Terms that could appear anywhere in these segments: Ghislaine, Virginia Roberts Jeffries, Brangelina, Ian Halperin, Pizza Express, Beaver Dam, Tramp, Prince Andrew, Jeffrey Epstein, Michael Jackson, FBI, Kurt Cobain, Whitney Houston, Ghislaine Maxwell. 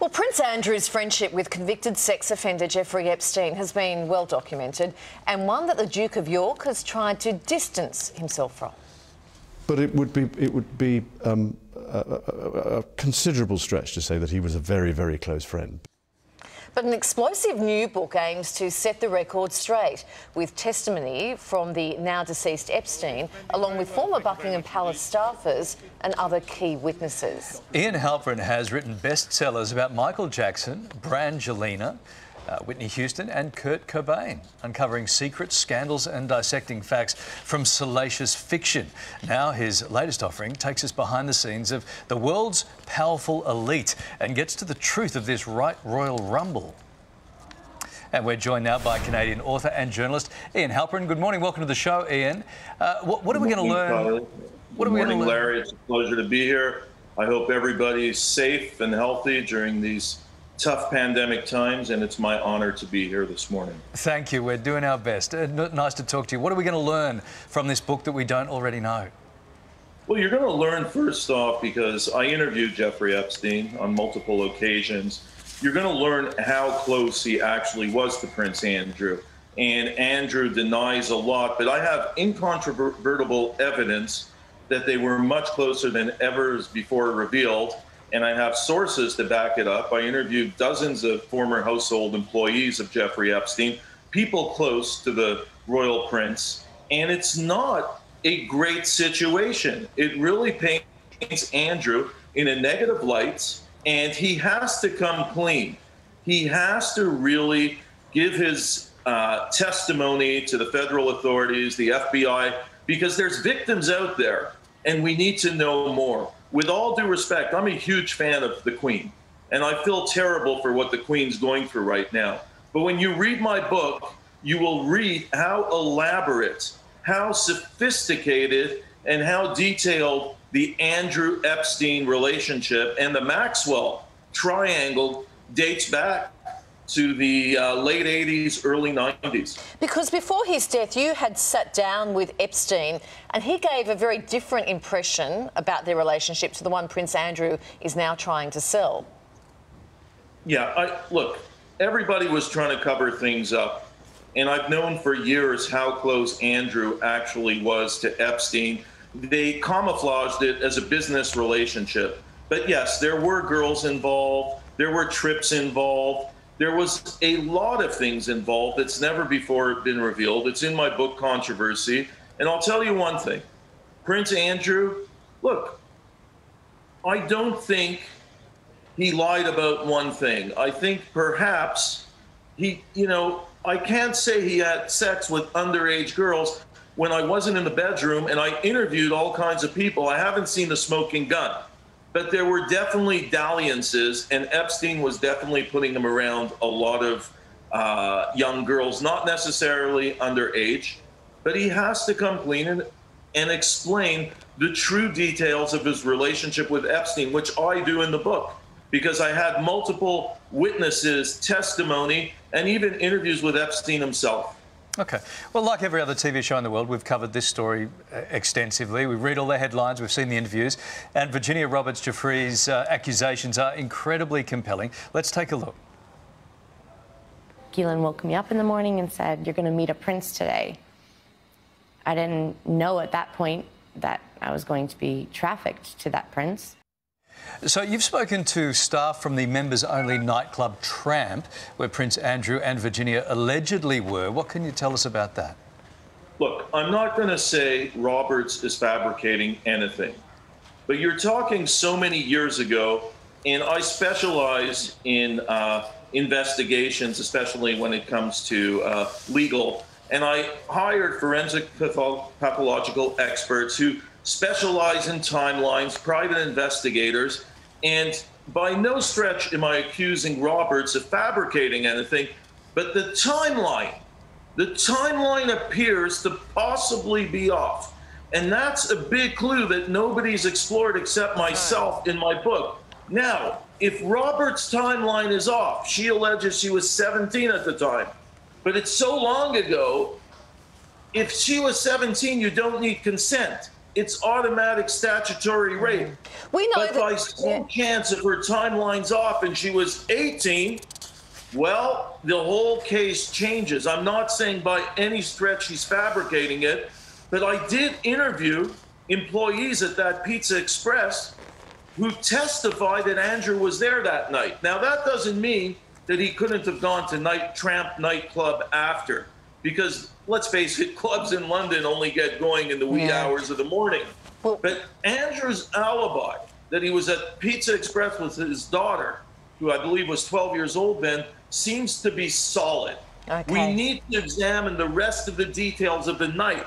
Well, Prince Andrew's friendship with convicted sex offender Jeffrey Epstein has been well documented, and one that the Duke of York has tried to distance himself from. But it would be a considerable stretch to say that he was a very, very close friend. But an explosive new book aims to set the record straight, with testimony from the now-deceased Epstein, along with former Buckingham Palace staffers and other key witnesses. Ian Halperin has written bestsellers about Michael Jackson, Brangelina, Whitney Houston and Kurt Cobain, uncovering secrets, scandals and dissecting facts from salacious fiction. Now his latest offering takes us behind the scenes of the world's powerful elite and gets to the truth of this right royal rumble. And we're joined now by Canadian author and journalist Ian Halperin. Good morning. Welcome to the show, Ian. What are we going to learn? Good morning, Larry. It's a pleasure to be here. I hope everybody's safe and healthy during these tough pandemic times, and it's my honor to be here this morning. Thank you. We're doing our best. Nice to talk to you. What are we going to learn from this book that we don't already know? Well, you're going to learn, first off, because I interviewed Jeffrey Epstein on multiple occasions, you're going to learn how close he actually was to Prince Andrew. And Andrew denies a lot, but I have incontrovertible evidence that they were much closer than ever before revealed. And I have sources to back it up. I interviewed dozens of former household employees of Jeffrey Epstein, people close to the royal prince, and it's not a great situation. It really paints Andrew in a negative light, and he has to come clean. He has to really give his testimony to the federal authorities, the FBI, because there's victims out there, and we need to know more. With all due respect, I'm a huge fan of the Queen, and I feel terrible for what the Queen's going through right now. But when you read my book, you will read how elaborate, how sophisticated, and how detailed the Andrew Epstein relationship and the Maxwell triangle dates back to the late 80s, early 90s. Because before his death, you had sat down with Epstein and he gave a very different impression about their relationship to the one Prince Andrew is now trying to sell. Yeah, look, everybody was trying to cover things up. And I've known for years how close Andrew actually was to Epstein. They camouflaged it as a business relationship. But yes, there were girls involved, there were trips involved, there was a lot of things involved that's never before been revealed. It's in my book, Controversy. And I'll tell you one thing. Prince Andrew, look, I don't think he lied about one thing. I think perhaps he, you know, I can't say he had sex with underage girls when I wasn't in the bedroom and I interviewed all kinds of people. I haven't seen the smoking gun. But there were definitely dalliances, and Epstein was definitely putting him around a lot of young girls, not necessarily underage, but he has to come clean and explain the true details of his relationship with Epstein, which I do in the book, because I had multiple witnesses, testimony, and even interviews with Epstein himself. OK. Well, like every other TV show in the world, we've covered this story extensively. We read all the headlines, we've seen the interviews, and Virginia Roberts Jeffries' accusations are incredibly compelling. Let's take a look. Ghislaine woke me up in the morning and said, "You're going to meet a prince today." I didn't know at that point that I was going to be trafficked to that prince. So you've spoken to staff from the members-only nightclub Tramp, where Prince Andrew and Virginia allegedly were. What can you tell us about that? Look, I'm not going to say Roberts is fabricating anything, but you're talking so many years ago, and I specialize in investigations, especially when it comes to legal, and I hired forensic pathological experts who specialize in timelines, private investigators, and by no stretch am I accusing Roberts of fabricating anything, but the timeline appears to possibly be off. And that's a big clue that nobody's explored except myself in my book. Now, if Roberts' timeline is off, she alleges she was 17 at the time, but it's so long ago, if she was 17, you don't need consent. it's automatic statutory rape. We know but by some chance, if her timeline's off and she was 18, well, the whole case changes. I'm not saying by any stretch she's fabricating it, but I did interview employees at that Pizza Express who testified that Andrew was there that night. Now, that doesn't mean that he couldn't have gone to Tramp nightclub after, because let's face it, clubs in London only get going in the wee hours of the morning. Well, but Andrew's alibi that he was at Pizza Express with his daughter, who I believe was 12 years old then, seems to be solid. Okay. We need to examine the rest of the details of the night.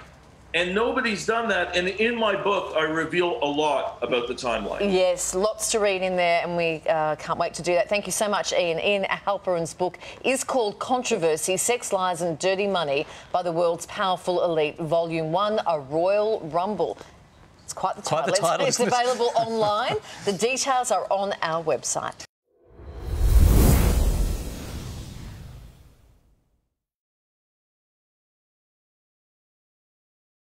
And nobody's done that. And in my book, I reveal a lot about the timeline. Yes, lots to read in there, and we can't wait to do that. Thank you so much, Ian. Ian Halperin's book is called Controversy, Sex, Lies and Dirty Money by the World's Powerful Elite, Volume 1, A Royal Rumble. It's quite the title. It's available online. The details are on our website.